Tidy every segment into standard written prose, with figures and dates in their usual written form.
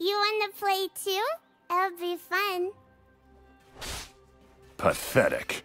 You wanna play too? It'll be fun. Pathetic.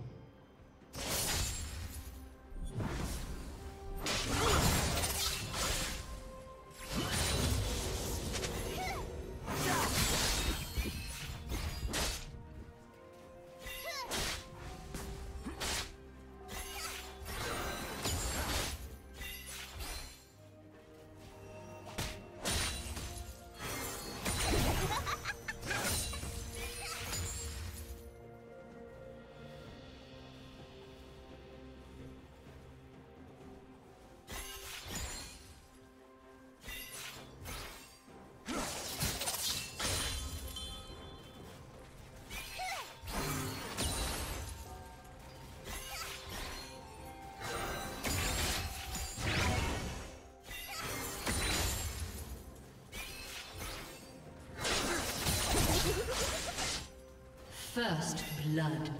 First blood.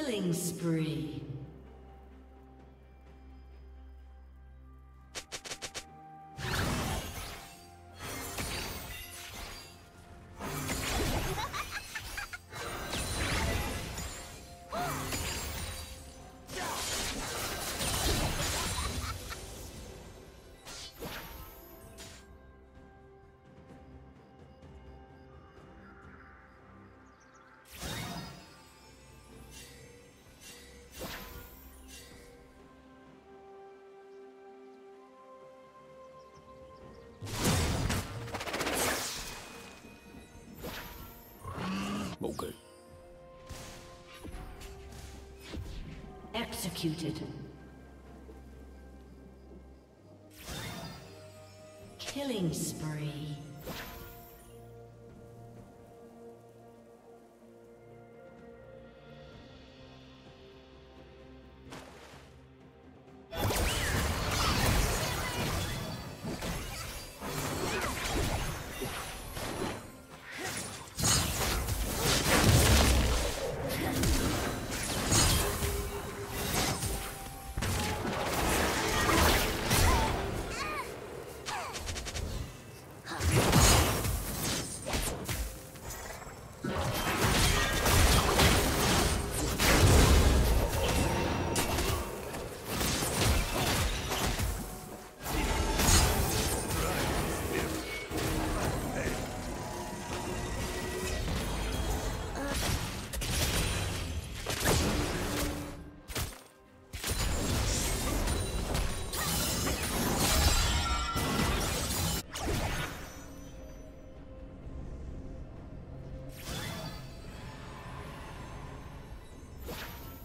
Killing spree. Okay. Executed. Killing spree.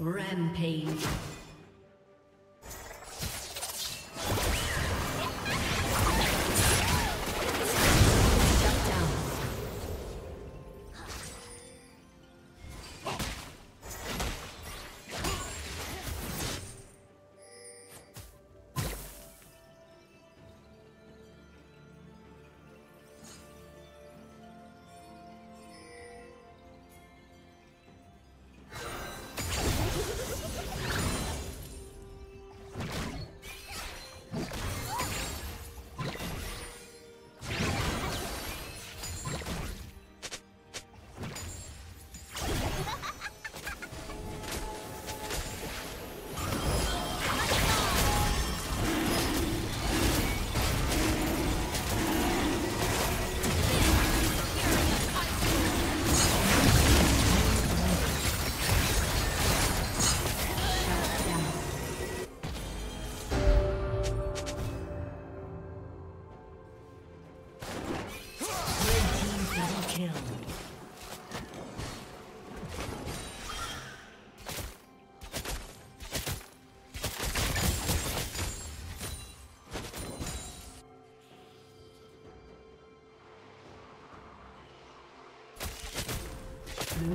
Rampage. Blue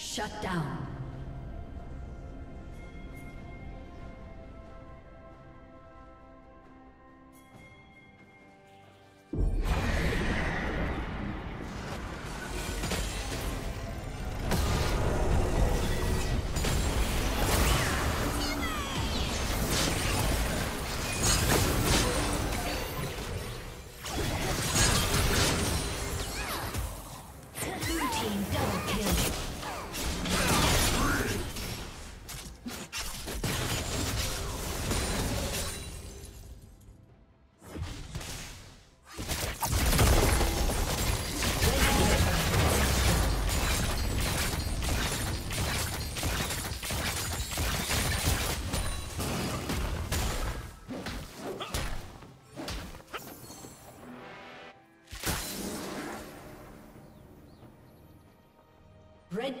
Shut down. Red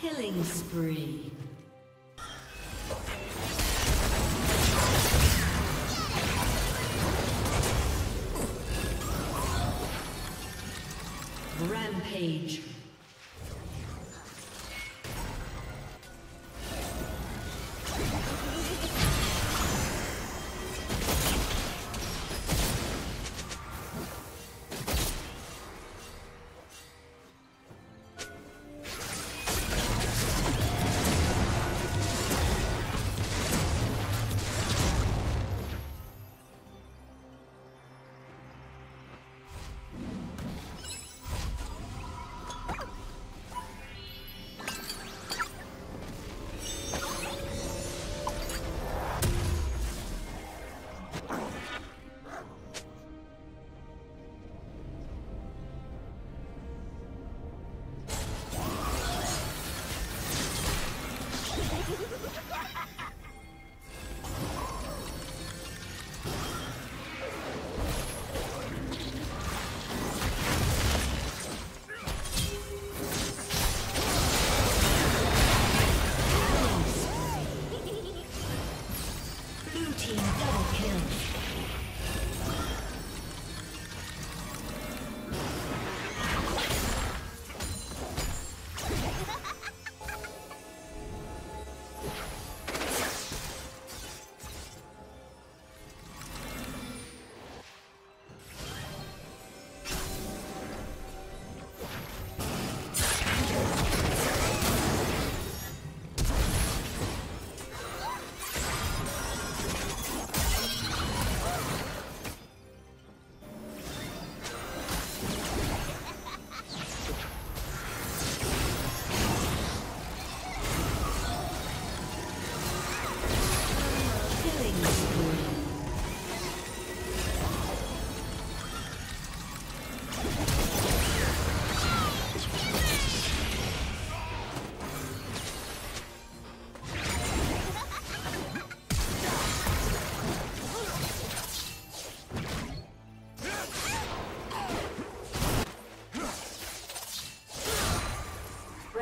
Killing spree. Rampage.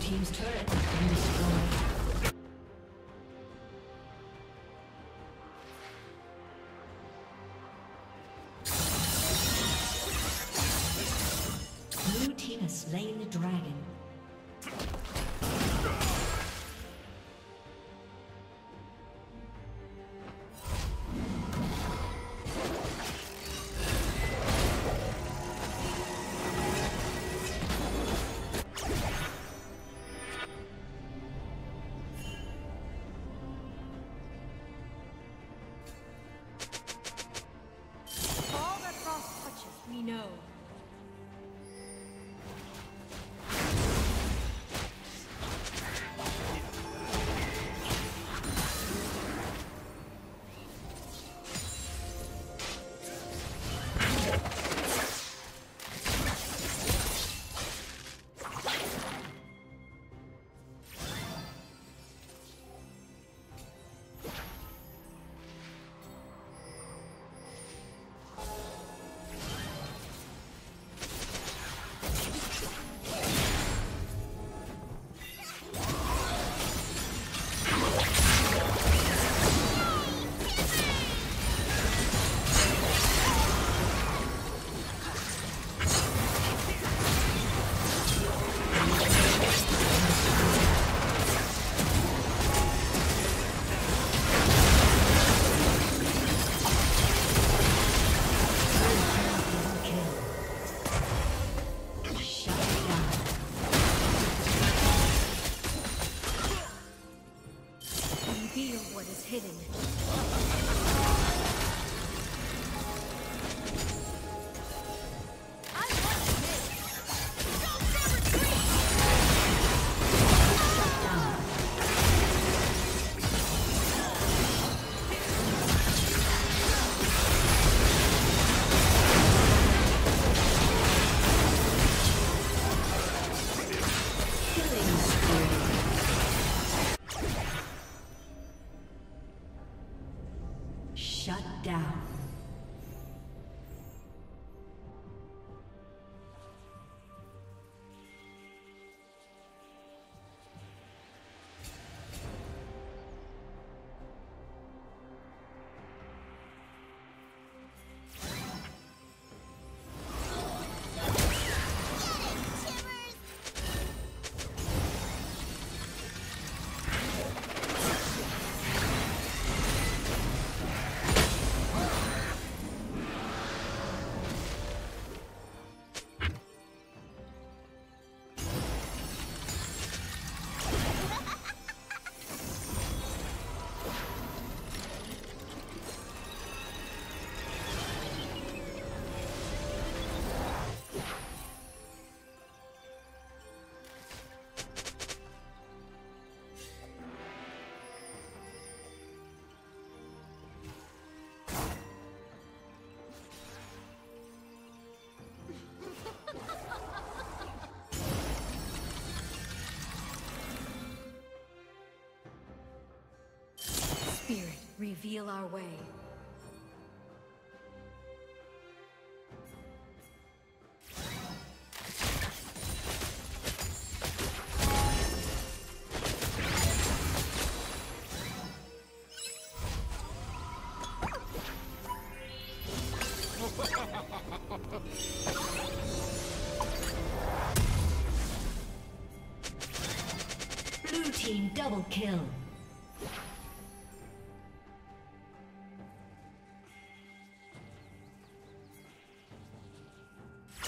Team's turret has been destroyed. go. Spirit, reveal our way. Blue team double kill.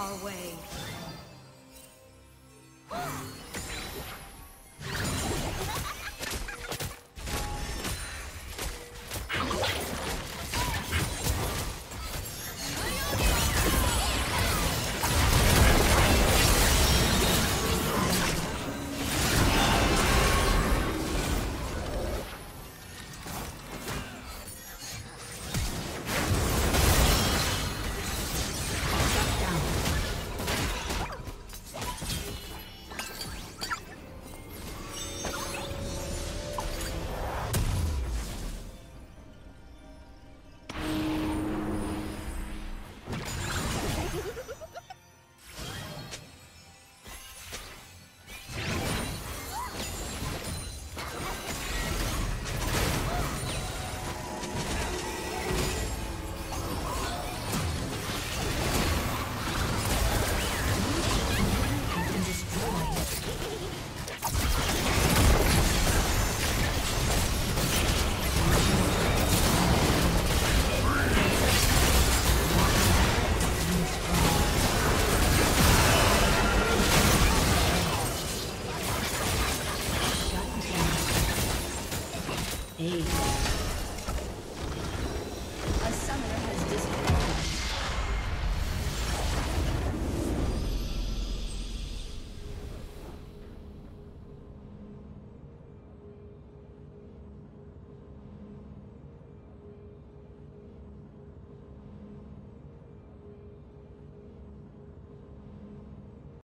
our way. Hey.